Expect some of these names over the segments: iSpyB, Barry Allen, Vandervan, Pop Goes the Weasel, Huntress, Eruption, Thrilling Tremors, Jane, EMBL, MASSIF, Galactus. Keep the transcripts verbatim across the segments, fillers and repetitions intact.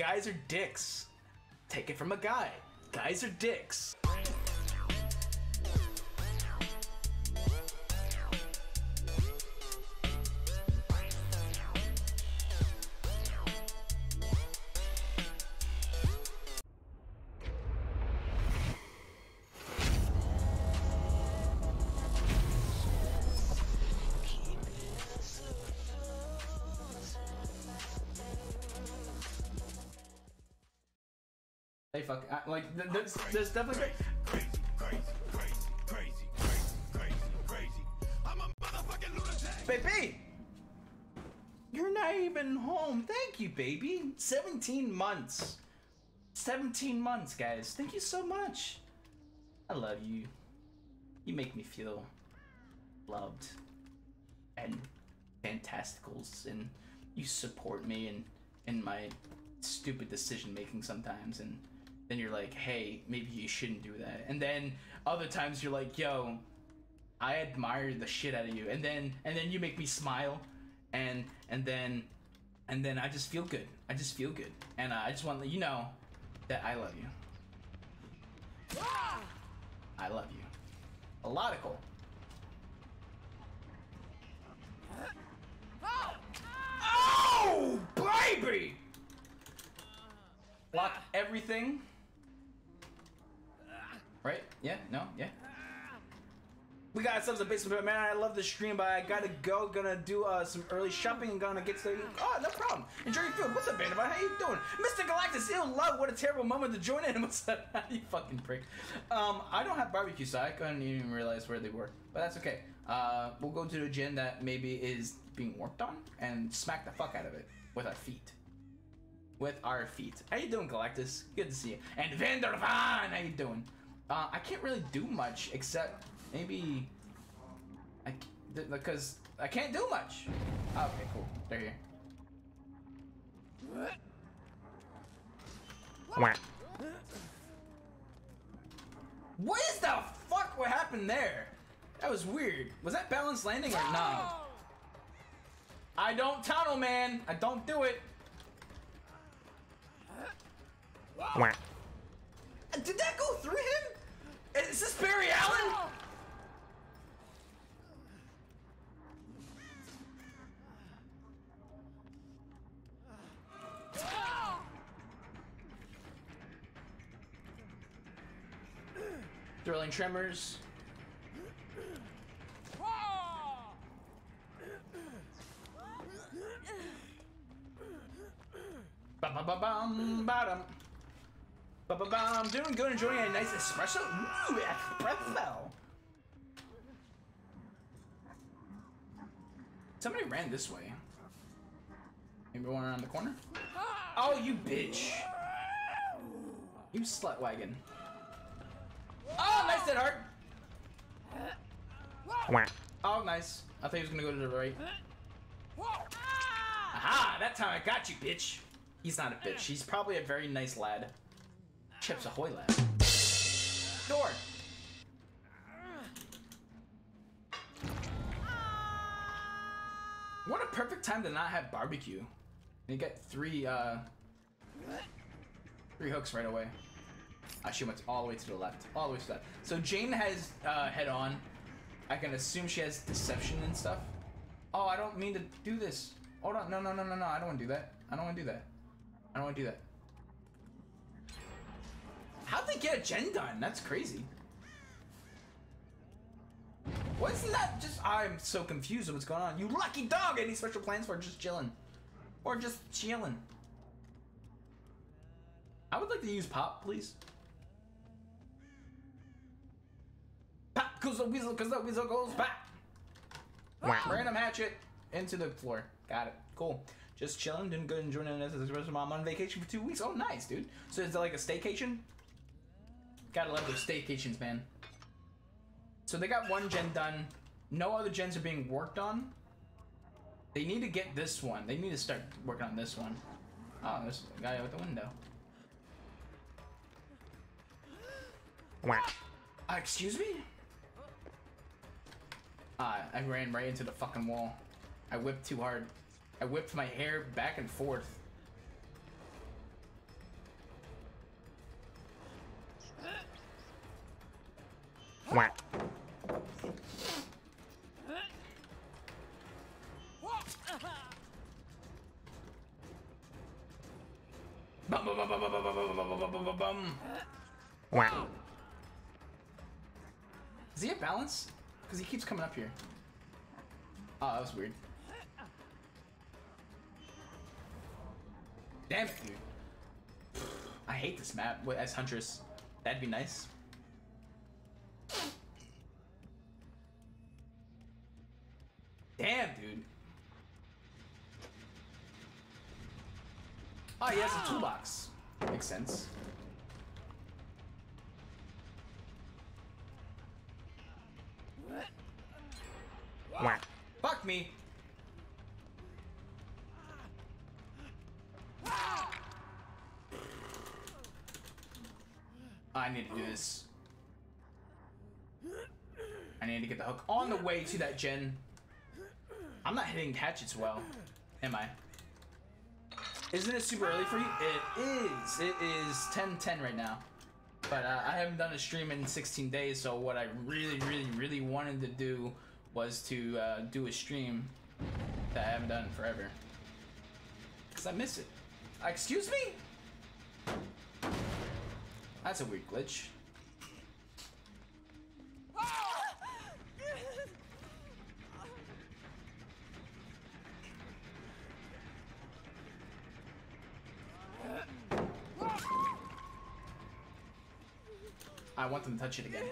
guys are dicks. Take it from a guy. Guys are dicks. They fuck I, like th there's, crazy, there's definitely crazy, crazy, crazy, crazy, crazy, crazy, crazy. I'm a motherfucking lunatic. Baby, you're not even home. Thank you, baby. Seventeen months. Seventeen months, guys. Thank you so much. I love you. You make me feel loved and fantasticals, and you support me in in my stupid decision making sometimes, and then you're like, hey, maybe you shouldn't do that. And then other times you're like, yo, I admire the shit out of you. And then and then you make me smile, and and then and then I just feel good. I just feel good. And uh, I just want to let you know that I love you. Ah! I love you. A lot of cool. Oh! Oh, baby! Block everything. Right? Yeah? No? Yeah? We got ourselves a basement, man. I love the stream, but I gotta go. Gonna do uh, some early shopping and gonna get to. Oh, no problem. Enjoy your food. What's up, Vandervan? How you doing? Mister Galactus, ill love. What a terrible moment to join in. What's up? You fucking prick. Um, I don't have barbecue, so I couldn't even realize where they were. But that's okay. Uh, we'll go to the gym that maybe is being worked on and smack the fuck out of it with our feet. With our feet. How you doing, Galactus? Good to see you. And Vandervan, how you doing? Uh, I can't really do much except maybe, I because I can't do much. Oh, okay, cool. They're here. What? What is the fuck? What happened there? That was weird. Was that balanced landing or no? I don't tunnel, man. I don't do it. Wow. Did that go through him? Is this Barry Allen? Thrilling Tremors. Ba-ba-ba-bum, bottom. Ba-ba-bum, doing good, enjoying a nice espresso. Ooh, espresso. Somebody ran this way. Maybe one around the corner? Oh, you bitch. You slut wagon. Oh, nice dead heart. Oh, nice. I thought he was gonna go to the right. Aha, that time I got you, bitch. He's not a bitch. He's probably a very nice lad. Chips ahoy, lad. Door! What a perfect time to not have barbecue. And you get three, uh... three hooks right away. Ah, she went all the way to the left. All the way to the left. So Jane has, uh, head on. I can assume she has deception and stuff. Oh, I don't mean to do this. Hold on. No, no, no, no, no. I don't want to do that. I don't want to do that. I don't want to do that. How'd they get a gen done? That's crazy. Wasn't that just... I'm so confused at what's going on. You lucky dog! Any special plans for just chilling? Or just chilling? I would like to use Pop, please. Pop goes the weasel, because the weasel goes back. Wow. Random hatchet into the floor. Got it. Cool. Just chilling, doing good, enjoying it as the rest of mom on vacation for two weeks. Oh, nice, dude. So is it like a staycation? Gotta love those staycations, man. So they got one gen done. No other gens are being worked on. They need to get this one. They need to start working on this one. Oh, there's a guy out the window. Uh, excuse me? Uh, I ran right into the fucking wall. I whipped too hard. I whipped my hair back and forth. Whack. Bum bum bum bum bum bum bum bum bum bum bum. Wow. Does he have balance? Because he keeps coming up here. Oh, that was weird. Damn, dude. I hate this map as Huntress. That'd be nice. Damn, dude. Oh, he has a toolbox. Makes sense. What? Fuck me. I need to do this. I need to get the hook on the way to that gen. I'm not hitting hatchets well, am I? Isn't it super early for you? It is. It is ten ten right now. But uh, I haven't done a stream in sixteen days, so what I really, really, really wanted to do was to uh, do a stream that I haven't done in forever. Because I miss it. Uh, excuse me? That's a weird glitch. I want them to touch it again.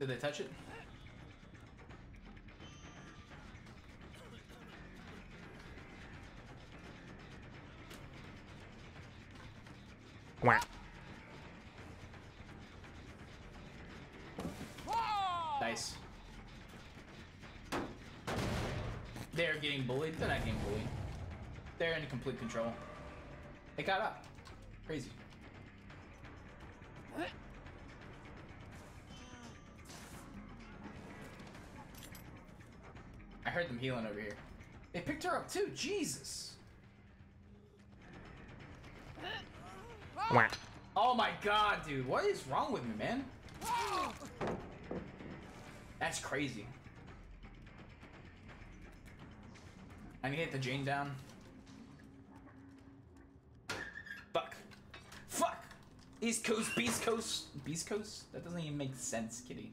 Did they touch it? Wow. Nice. They're getting bullied. They're not getting bullied. They're in complete control. They got up. Crazy. I heard them healing over here. They picked her up too. Jesus. Oh my god, dude. What is wrong with me, man? That's crazy. I need to hit the Jane down. Fuck. Fuck! East Coast, Beast Coast. Beast Coast? That doesn't even make sense, kitty.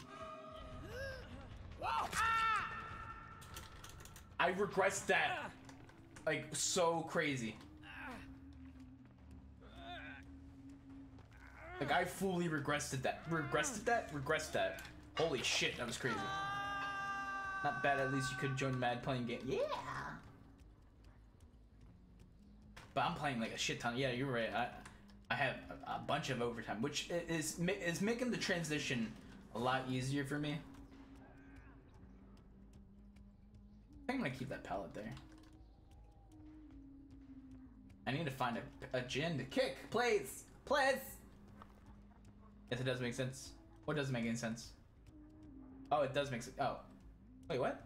I regressed that. Like, so crazy. Like, I fully regressed that. Regressed that? Regressed that. Holy shit, that was crazy. Not bad, at least you could join Mad playing game. Yeah! But I'm playing like a shit ton. Yeah, you're right. I, I have a, a bunch of overtime, which is, is making the transition a lot easier for me. I think I'm gonna keep that pallet there. I need to find a, a gin to kick. Please! Please! Yes, it does make sense. What doesn't make any sense? Oh, it does make sense. Oh. Wait, what?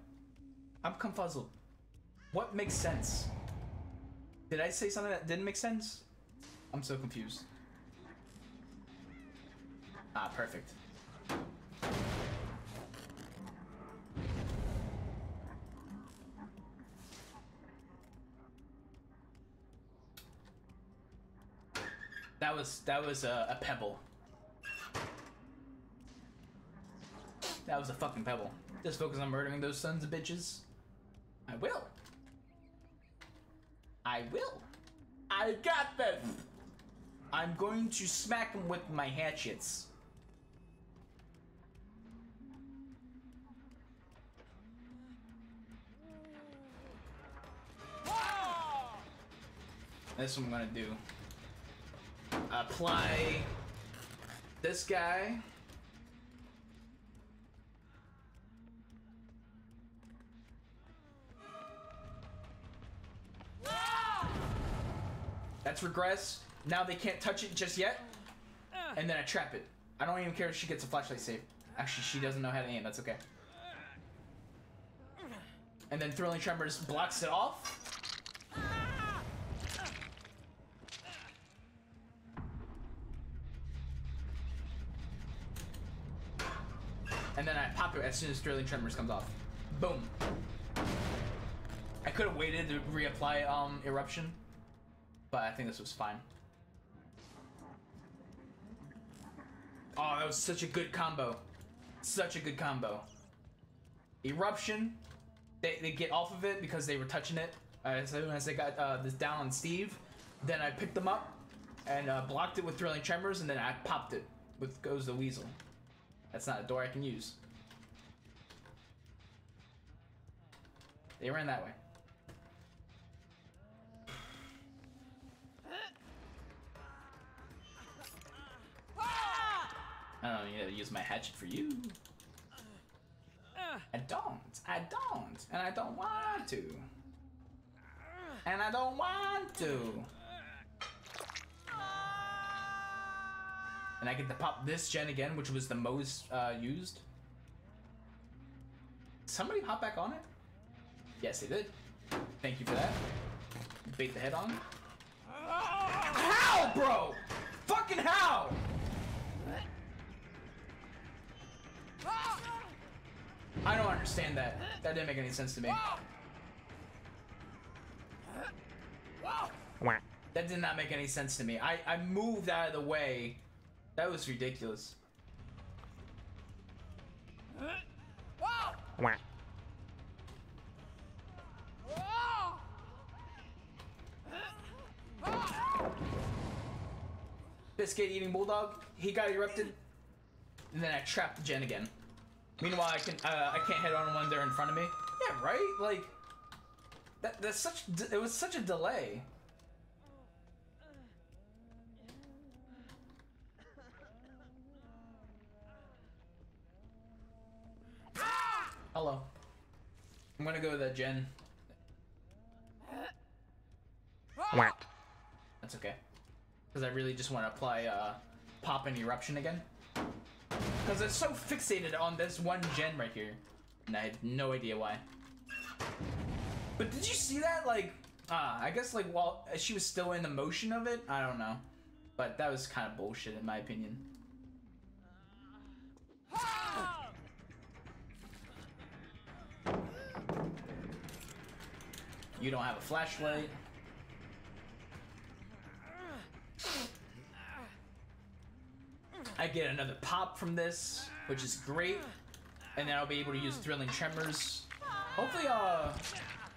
I'm confuzzled. What makes sense? Did I say something that didn't make sense? I'm so confused. Ah, perfect. That was, that was a, a pebble. That was a fucking pebble. Just focus on murdering those sons of bitches. I will. I will. I got them. I'm going to smack them with my hatchets. That's what I'm gonna do. Apply this guy. That's regress. Now they can't touch it just yet. And then I trap it. I don't even care if she gets a flashlight save. Actually, she doesn't know how to aim. That's okay. And then Thrilling Tremors blocks it off. And then I pop it as soon as Thrilling Tremors comes off. Boom. I could have waited to reapply um, Eruption, but I think this was fine. Oh, that was such a good combo. Such a good combo. Eruption. They, they get off of it because they were touching it. As soon as they got uh, this down on Steve, then I picked them up and uh, blocked it with Thrilling Tremors, and then I popped it with Goes the Weasel. That's not a door I can use. They ran that way. I don't need to use my hatchet for you. I don't. I don't. And I don't want to. And I don't want to. And I get to pop this gen again, which was the most uh, used. Somebody hop back on it? Yes, they did. Thank you for that. Bait the head on. How, bro? Fucking how? I don't understand that. That didn't make any sense to me. That did not make any sense to me. I, I moved out of the way. That was ridiculous. Biscuit eating bulldog. He got erupted. And then I trapped the gen again. Meanwhile, I can uh, I can't hit on one there in front of me. Yeah, right. Like that. That's such. It was such a delay. Ah! Hello. I'm gonna go with that gen. What? That's okay. Because I really just want to apply uh, pop and eruption again. Because it's so fixated on this one gen right here. And I had no idea why. But did you see that? Like, ah, uh, I guess like while she was still in the motion of it? I don't know. But that was kind of bullshit in my opinion. You don't have a flashlight. I get another pop from this, which is great, and then I'll be able to use Thrilling Tremors. Hopefully, uh,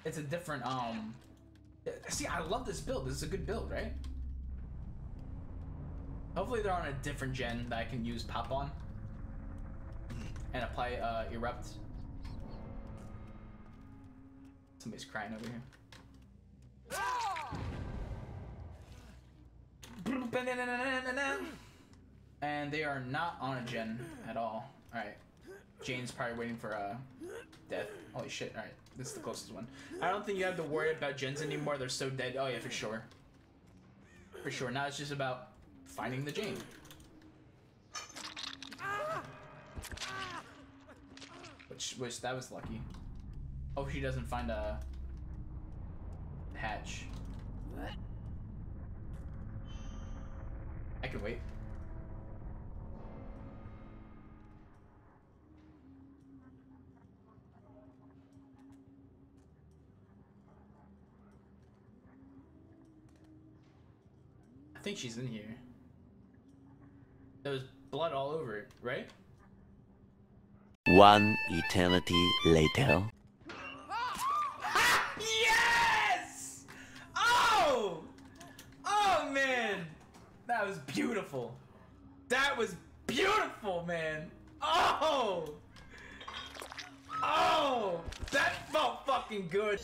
it's a different, um... See, I love this build. This is a good build, right? Hopefully they're on a different gen that I can use pop on and apply, uh, Erupt. Somebody's crying over here. And they are not on a gen at all. Alright. Jane's probably waiting for a uh, death. Holy shit. Alright. This is the closest one. I don't think you have to worry about gens anymore. They're so dead. Oh, yeah, for sure. For sure. Now it's just about finding the Jane. Which, which that was lucky. Hope she doesn't find a hatch. I could wait. I think she's in here. There was blood all over it, right? One eternity later. Ah! Yes! Oh! Oh, man! That was beautiful. That was beautiful, man. Oh! Oh! That felt fucking good.